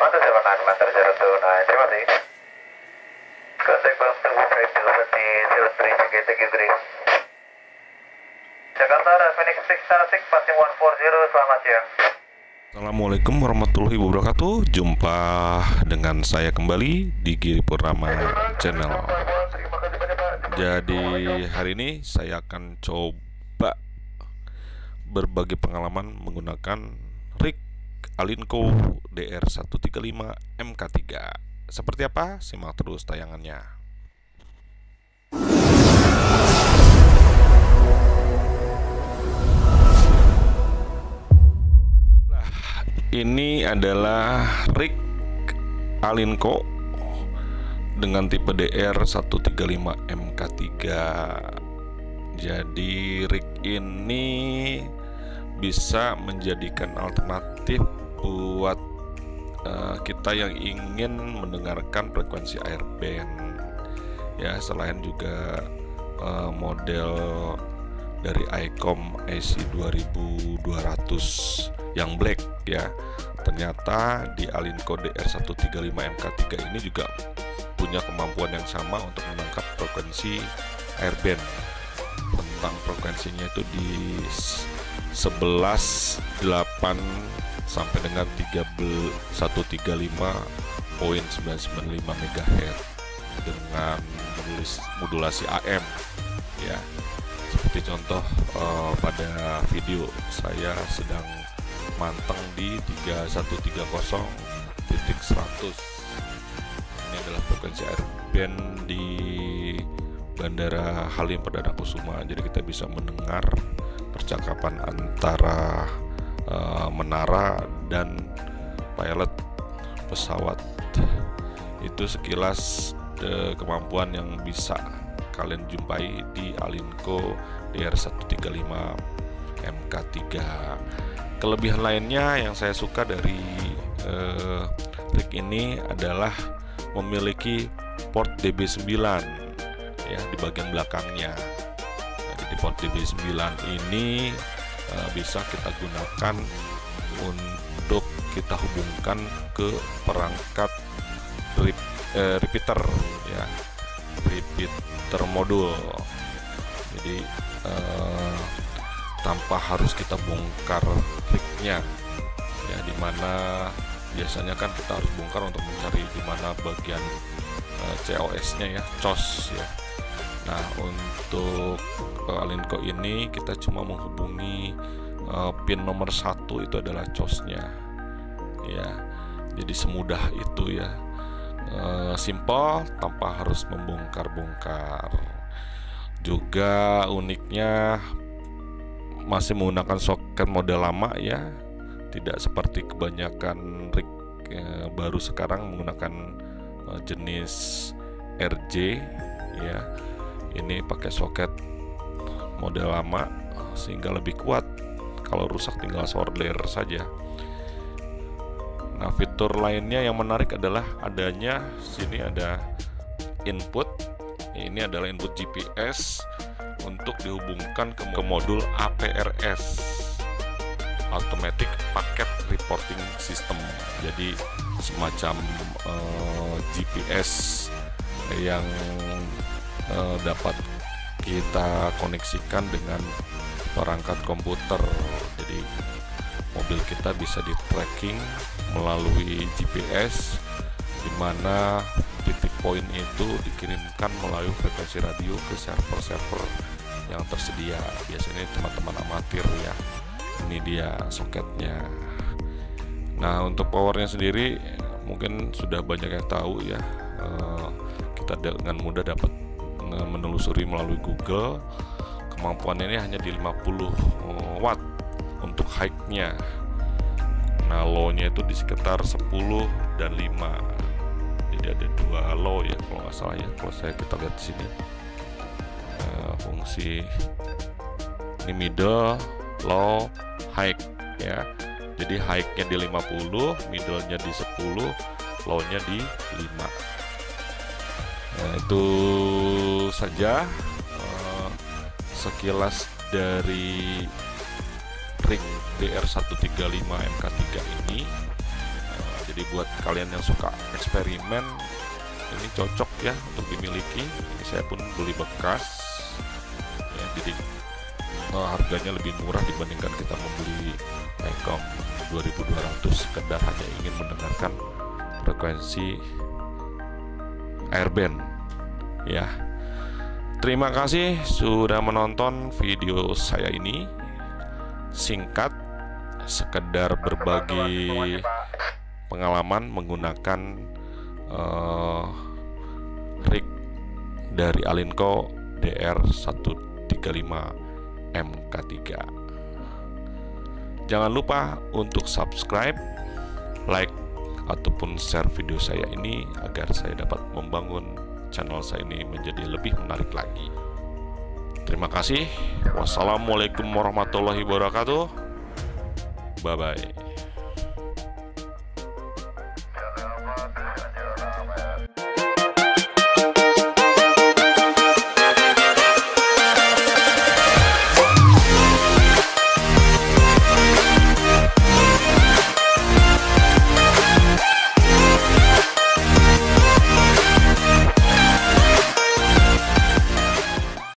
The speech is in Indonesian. Assalamualaikum warahmatullahi wabarakatuh. Jumpa dengan saya kembali di Giripurama Channel. Jadi hari ini saya akan coba berbagi pengalaman menggunakan rig Alinco DR-135 MK3. Seperti apa? Simak terus tayangannya. Ini adalah rig Alinco dengan tipe DR-135 MK3. Jadi rig ini bisa menjadikan alternatif buat kita yang ingin mendengarkan frekuensi airband. Ya, selain juga model dari ICOM IC 2200 yang black ya, ternyata di Alinco DR-135 MK3 ini juga punya kemampuan yang sama untuk menangkap frekuensi airband. Tentang frekuensinya itu di 11.8 sampai dengan 135.995 MHz dengan modulasi AM ya. Seperti contoh pada video saya sedang manteng di 3130.100. Ini adalah frekuensi airband di Bandara Halim Perdanakusuma. Jadi kita bisa mendengar percakapan antara menara dan pilot pesawat. Itu sekilas kemampuan yang bisa kalian jumpai di Alinco DR-135 MK3. Kelebihan lainnya yang saya suka dari rig ini adalah memiliki port DB9 ya di bagian belakangnya. Jadi di port DB9 ini bisa kita gunakan untuk kita hubungkan ke perangkat repeater ya, repeater modul. Jadi tanpa harus kita bongkar rignya ya, dimana biasanya kan kita harus bongkar untuk mencari dimana bagian COS nya ya, COS ya. Nah untuk Alinco ini kita cuma menghubungi pin nomor 1, itu adalah COS nya ya. Jadi semudah itu ya, simple tanpa harus membongkar-bongkar. Juga uniknya masih menggunakan soket model lama ya, tidak seperti kebanyakan rig baru sekarang menggunakan jenis RJ ya. Ini pakai soket model lama sehingga lebih kuat, kalau rusak tinggal solder saja. Nah fitur lainnya yang menarik adalah adanya, sini ada input, ini adalah input GPS untuk dihubungkan ke modul APRS, Automatic Packet Reporting System. Jadi semacam GPS yang dapat kita koneksikan dengan perangkat komputer. Jadi mobil kita bisa di tracking melalui GPS, di mana titik poin itu dikirimkan melalui frekuensi radio ke server-server yang tersedia. Biasanya teman-teman amatir ya. Ini dia soketnya. Nah untuk powernya sendiri mungkin sudah banyak yang tahu ya. Kita dengan mudah dapat menelusuri melalui Google. Kemampuannya ini hanya di 50 watt untuk high-nya. Nah low-nya itu di sekitar 10 dan 5. Jadi ada 2 low ya kalau nggak salah ya. Kalau saya kita lihat di sini fungsi ini middle, low, high ya. Jadi high-nya di 50, middle-nya di 10, low-nya di 5. Nah, itu saja sekilas dari rig DR-135 MK3 ini. Jadi Jadi buat kalian yang suka eksperimen, ini cocok ya untuk dimiliki. Ini saya pun beli bekas ya, jadi harganya lebih murah dibandingkan kita membeli ICOM 2200 sekedar hanya ingin mendengarkan frekuensi airband ya. Terima kasih sudah menonton video saya ini singkat, sekedar berbagi pengalaman menggunakan rig dari Alinco DR-135 MK3. Jangan lupa untuk subscribe, like, ataupun share video saya ini agar saya dapat membangun channel saya ini menjadi lebih menarik lagi. Terima kasih. Wassalamualaikum warahmatullahi wabarakatuh. Bye bye.